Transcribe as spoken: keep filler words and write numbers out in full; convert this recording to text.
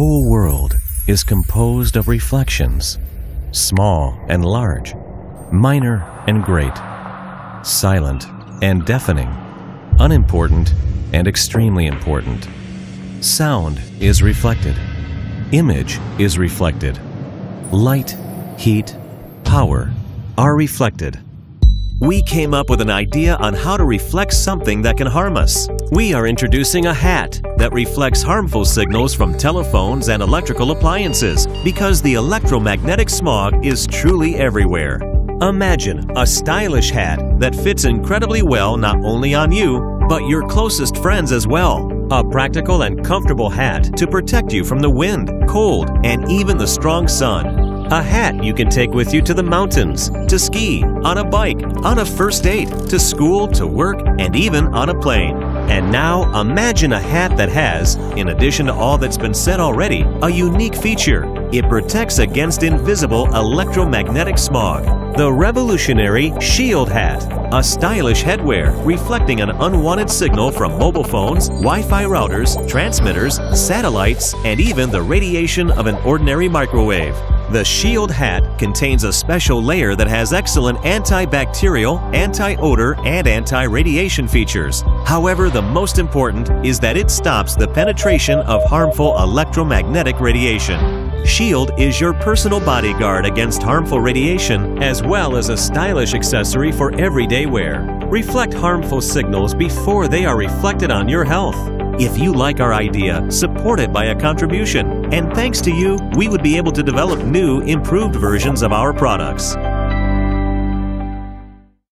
whole world is composed of reflections, small and large, minor and great, silent and deafening, unimportant and extremely important. Sound is reflected, image is reflected, light, heat, power are reflected. We came up with an idea on how to reflect something that can harm us. We are introducing a hat that reflects harmful signals from telephones and electrical appliances because the electromagnetic smog is truly everywhere. Imagine a stylish hat that fits incredibly well not only on you, but your closest friends as well. A practical and comfortable hat to protect you from the wind, cold, and even the strong sun. A hat you can take with you to the mountains, to ski, on a bike, on a first date, to school, to work, and even on a plane. And now imagine a hat that has, in addition to all that's been said already, a unique feature. It protects against invisible electromagnetic smog. The revolutionary Shield Hat, a stylish headwear reflecting an unwanted signal from mobile phones, Wi-Fi routers, transmitters, satellites, and even the radiation of an ordinary microwave. The Shield Hat contains a special layer that has excellent antibacterial, anti-odor, and anti-radiation features. However, the most important is that it stops the penetration of harmful electromagnetic radiation. Shield is your personal bodyguard against harmful radiation, as well as a stylish accessory for everyday wear. Reflect harmful signals before they are reflected on your health. If you like our idea, support it by a contribution. And thanks to you, we would be able to develop new, improved versions of our products.